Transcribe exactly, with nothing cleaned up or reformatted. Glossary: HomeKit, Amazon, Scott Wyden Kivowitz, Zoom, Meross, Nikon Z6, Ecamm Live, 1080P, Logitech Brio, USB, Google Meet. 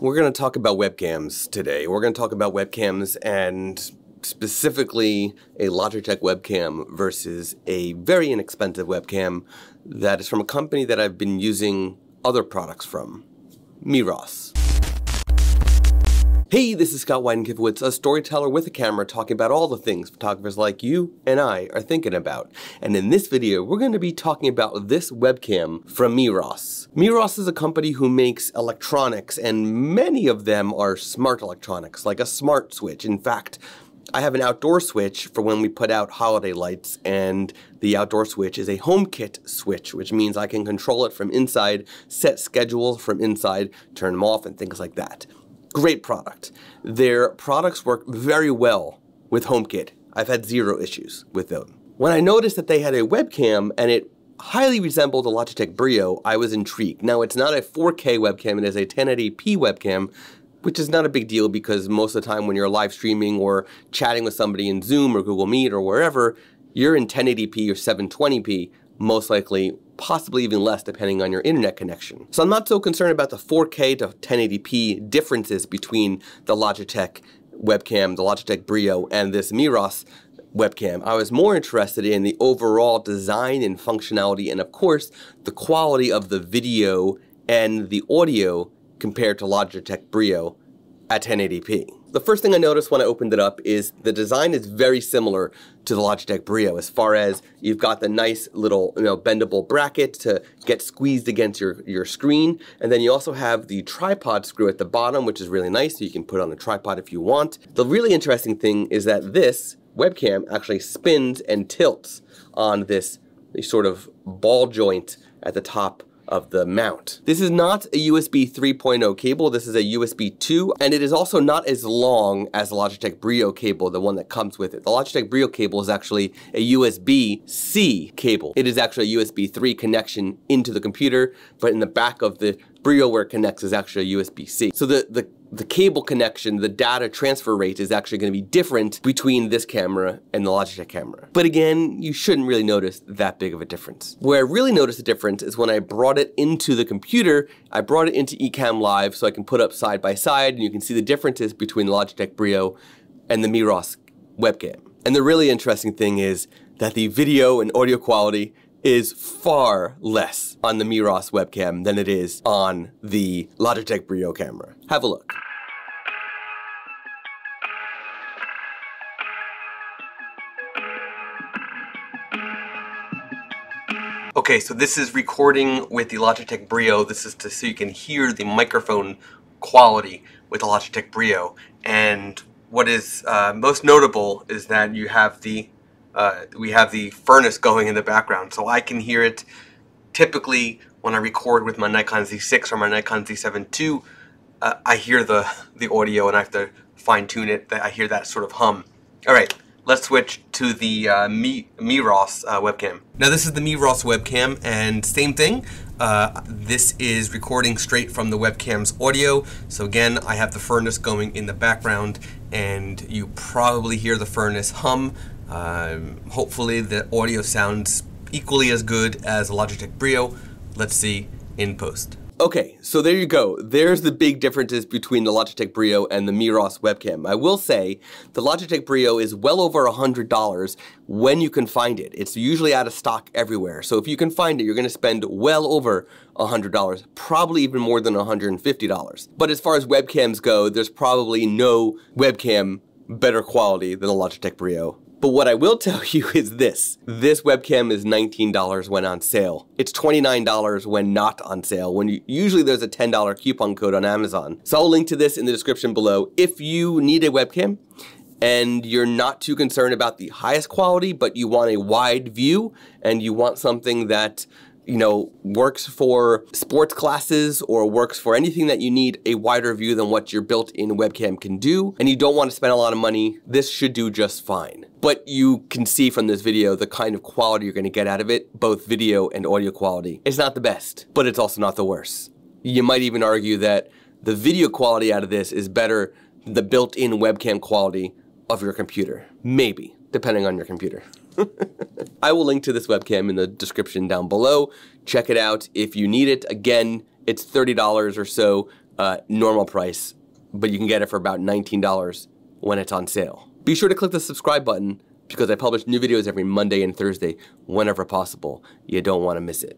We're going to talk about webcams today. We're going to talk about webcams and specifically a Logitech webcam versus a very inexpensive webcam that is from a company that I've been using other products from, Meross. Hey, this is Scott Wyden Kivowitz, a storyteller with a camera, talking about all the things photographers like you and I are thinking about. And in this video, we're going to be talking about this webcam from Meross. Meross is a company who makes electronics, and many of them are smart electronics, like a smart switch. In fact, I have an outdoor switch for when we put out holiday lights, and the outdoor switch is a HomeKit switch, which means I can control it from inside, set schedules from inside, turn them off, and things like that. Great product. Their products work very well with HomeKit. I've had zero issues with them. When I noticed that they had a webcam and it highly resembled a Logitech Brio, I was intrigued. Now, it's not a four K webcam, it is a ten eighty p webcam, which is not a big deal because most of the time when you're live streaming or chatting with somebody in Zoom or Google Meet or wherever, you're in ten eighty p or seven twenty p, most likely, possibly even less depending on your internet connection. So I'm not so concerned about the four K to ten eighty p differences between the Logitech webcam, the Logitech Brio, and this Meross webcam. I was more interested in the overall design and functionality and, of course, the quality of the video and the audio compared to Logitech Brio at ten eighty p. The first thing I noticed when I opened it up is the design is very similar to the Logitech Brio as far as you've got the nice little, you know, bendable bracket to get squeezed against your, your screen. And then you also have the tripod screw at the bottom, which is really nice. So you can put it on a tripod if you want. The really interesting thing is that this webcam actually spins and tilts on this sort of ball joint at the top of the mount. This is not a U S B three point oh cable, this is a U S B two, and it is also not as long as the Logitech Brio cable, the one that comes with it. The Logitech Brio cable is actually a U S B C cable. It is actually a U S B three connection into the computer, but in the back of the Brio where it connects is actually a U S B C. So the, the, the cable connection, the data transfer rate is actually going to be different between this camera and the Logitech camera. But again, you shouldn't really notice that big of a difference. Where I really noticed a difference is when I brought it into the computer, I brought it into Ecamm Live so I can put up side by side and you can see the differences between the Logitech Brio and the Meross webcam. And the really interesting thing is that the video and audio quality is far less on the Meross webcam than it is on the Logitech Brio camera. Have a look. Okay, so this is recording with the Logitech Brio. This is to, so you can hear the microphone quality with the Logitech Brio. And what is uh, most notable is that you have the Uh, we have the furnace going in the background, so I can hear it. Typically, when I record with my Nikon Z six or my Nikon Z seven two, uh, I hear the, the audio and I have to fine-tune it. I hear that sort of hum. Alright, let's switch to the uh, Me Meross uh, webcam. Now this is the Meross webcam, and same thing. Uh, this is recording straight from the webcam's audio. So again, I have the furnace going in the background, and you probably hear the furnace hum. Um, hopefully the audio sounds equally as good as a Logitech Brio. Let's see in post. Okay, so there you go. There's the big differences between the Logitech Brio and the Meross webcam. I will say the Logitech Brio is well over one hundred dollars when you can find it. It's usually out of stock everywhere. So if you can find it, you're going to spend well over one hundred dollars, probably even more than one hundred fifty dollars. But as far as webcams go, there's probably no webcam better quality than the Logitech Brio. But what I will tell you is this. This webcam is nineteen dollars when on sale. It's twenty-nine dollars when not on sale, when you, usually there's a ten dollar coupon code on Amazon. So I'll link to this in the description below. If you need a webcam and you're not too concerned about the highest quality, but you want a wide view and you want something that, you know, works for sports classes or works for anything that you need a wider view than what your built-in webcam can do, and you don't want to spend a lot of money, this should do just fine. But you can see from this video the kind of quality you're going to get out of it, both video and audio quality. It's not the best, but it's also not the worst. You might even argue that the video quality out of this is better than the built-in webcam quality of your computer. Maybe, depending on your computer. I will link to this webcam in the description down below. Check it out if you need it. Again, it's thirty dollars or so uh, normal price, but you can get it for about nineteen dollars when it's on sale. Be sure to click the subscribe button because I publish new videos every Monday and Thursday whenever possible. You don't want to miss it.